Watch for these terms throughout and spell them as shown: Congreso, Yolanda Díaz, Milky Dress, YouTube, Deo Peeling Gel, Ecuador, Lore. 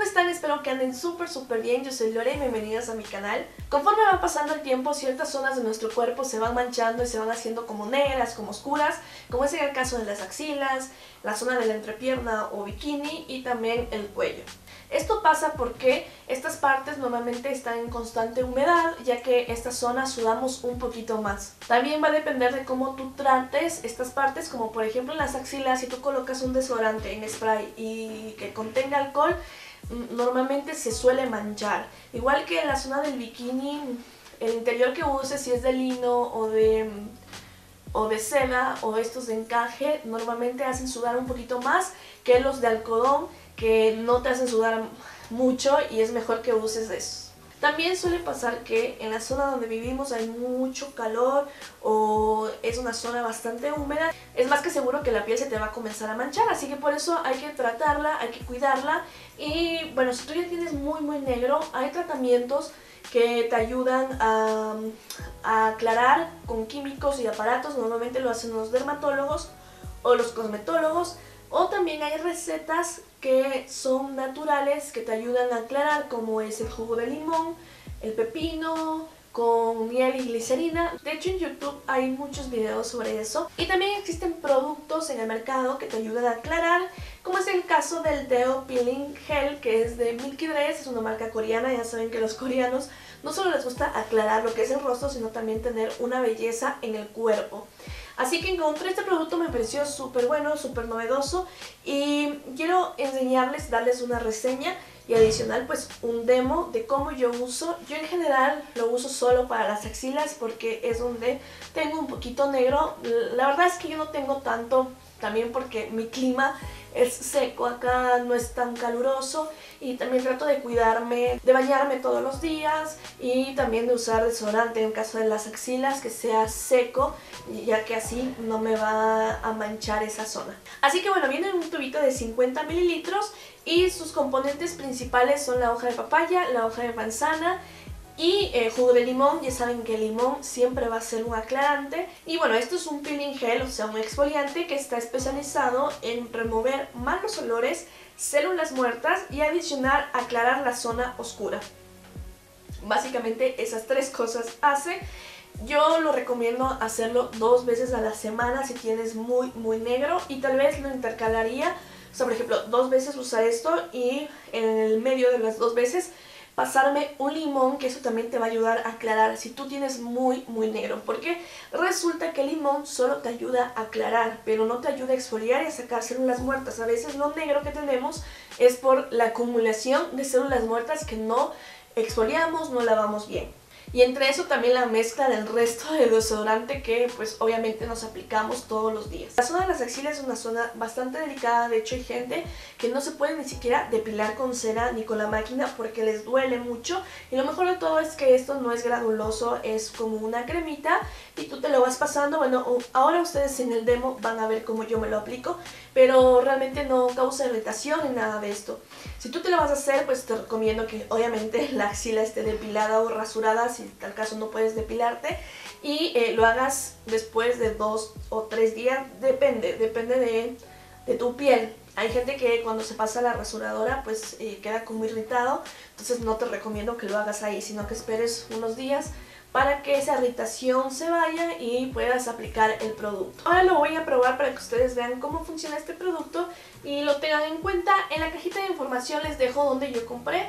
¿cómo están? Espero que anden súper bien. Yo soy Lore y bienvenidos a mi canal. Conforme va pasando el tiempo, ciertas zonas de nuestro cuerpo se van manchando y se van haciendo como negras, como oscuras, como es el caso de las axilas, la zona de la entrepierna o bikini y también el cuello. Esto pasa porque estas partes normalmente están en constante humedad, ya que estas zonas sudamos un poquito más. También va a depender de cómo tú trates estas partes, como por ejemplo en las axilas, si tú colocas un desodorante en spray y que contenga alcohol, normalmente se suele manchar. Igual que en la zona del bikini, el interior que uses, si es de lino o de seda o estos de encaje, normalmente hacen sudar un poquito más que los de algodón, que no te hacen sudar mucho y es mejor que uses eso. También suele pasar que en la zona donde vivimos hay mucho calor o es una zona bastante húmeda, es más que seguro que la piel se te va a comenzar a manchar, así que por eso hay que tratarla, hay que cuidarla. Y bueno, si tú ya tienes muy negro, hay tratamientos que te ayudan a aclarar con químicos y aparatos, normalmente lo hacen los dermatólogos o los cosmetólogos. O también hay recetas que son naturales, que te ayudan a aclarar, como es el jugo de limón, el pepino, con miel y glicerina. De hecho, en YouTube hay muchos videos sobre eso. Y también existen productos en el mercado que te ayudan a aclarar, como es el caso del Deo Peeling Gel, que es de Milky Dress, es una marca coreana. Ya saben que los coreanos no solo les gusta aclarar lo que es el rostro, sino también tener una belleza en el cuerpo. Así que encontré este producto, me pareció súper bueno, súper novedoso y quiero enseñarles, darles una reseña y adicional pues un demo de cómo yo uso. Yo en general lo uso solo para las axilas porque es donde tengo un poquito negro. La verdad es que yo no tengo tanto, también porque mi clima es seco, acá no es tan caluroso y también trato de cuidarme, de bañarme todos los días y también de usar desodorante en caso de las axilas que sea seco, ya que así no me va a manchar esa zona. Así que bueno, viene un tubito de 50 mililitros y sus componentes principales son la hoja de papaya, la hoja de manzana y jugo de limón. Ya saben que el limón siempre va a ser un aclarante. Y bueno, esto es un peeling gel, o sea, un exfoliante que está especializado en remover malos olores, células muertas y adicional aclarar la zona oscura. Básicamente esas tres cosas hace. Yo lo recomiendo hacerlo 2 veces a la semana si tienes muy negro, y tal vez lo intercalaría. O sea, por ejemplo, 2 veces usar esto y en el medio de las 2 veces pasarme un limón, que eso también te va a ayudar a aclarar si tú tienes muy negro, porque resulta que el limón solo te ayuda a aclarar, pero no te ayuda a exfoliar y a sacar células muertas. A veces lo negro que tenemos es por la acumulación de células muertas que no exfoliamos, no lavamos bien. Y entre eso también la mezcla del resto de desodorante que pues obviamente nos aplicamos todos los días. La zona de las axilas es una zona bastante delicada, de hecho hay gente que no se puede ni siquiera depilar con cera ni con la máquina porque les duele mucho. Y lo mejor de todo es que esto no es granuloso, es como una cremita y tú te lo vas pasando. Bueno, ahora ustedes en el demo van a ver cómo yo me lo aplico, pero realmente no causa irritación ni nada de esto. Si tú te lo vas a hacer, pues te recomiendo que obviamente la axila esté depilada o rasurada, si en tal caso no puedes depilarte, y lo hagas después de 2 o 3 días, depende de tu piel. Hay gente que cuando se pasa la rasuradora pues queda como irritado, entonces no te recomiendo que lo hagas ahí, sino que esperes unos días para que esa irritación se vaya y puedas aplicar el producto. Ahora lo voy a probar para que ustedes vean cómo funciona este producto y lo tengan en cuenta. En la cajita de información les dejo donde yo compré,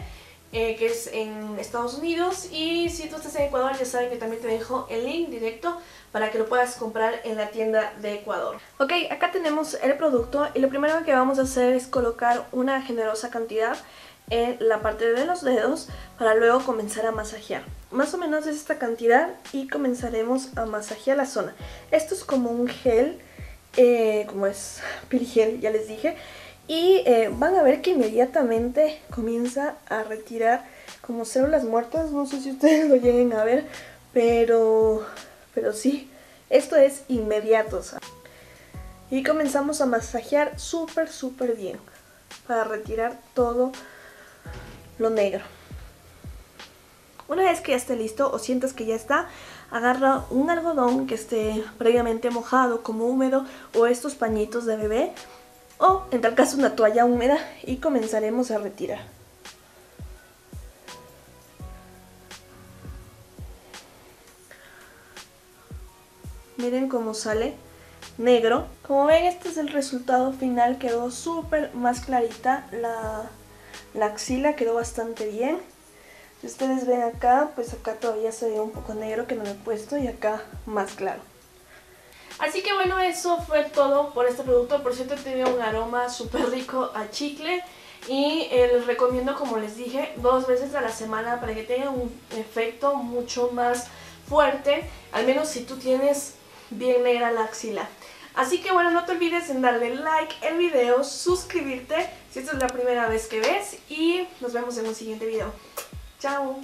que es en Estados Unidos, y si tú estás en Ecuador ya saben que también te dejo el link directo para que lo puedas comprar en la tienda de Ecuador. Ok, acá tenemos el producto y lo primero que vamos a hacer es colocar una generosa cantidad en la parte de los dedos para luego comenzar a masajear. Más o menos es esta cantidad y comenzaremos a masajear la zona. Esto es como un gel, como es Pirigel, ya les dije. Y van a ver que inmediatamente comienza a retirar como células muertas. No sé si ustedes lo lleguen a ver, pero sí, esto es inmediato. O sea. Y comenzamos a masajear súper bien para retirar todo lo negro. Una vez que ya esté listo o sientas que ya está, agarra un algodón que esté previamente mojado, como húmedo, o estos pañitos de bebé, o en tal caso una toalla húmeda, y comenzaremos a retirar. Miren cómo sale negro. Como ven, este es el resultado final. Quedó súper más clarita la axila, quedó bastante bien. Si ustedes ven acá, pues acá todavía se ve un poco negro que no me he puesto, y acá más claro. Así que bueno, eso fue todo por este producto. Por cierto, tiene un aroma súper rico a chicle. Y les recomiendo, como les dije, 2 veces a la semana para que tenga un efecto mucho más fuerte. Al menos si tú tienes bien negra la axila. Así que bueno, no te olvides en darle like al video, suscribirte si esta es la primera vez que ves. Y nos vemos en un siguiente video. ¡Chao!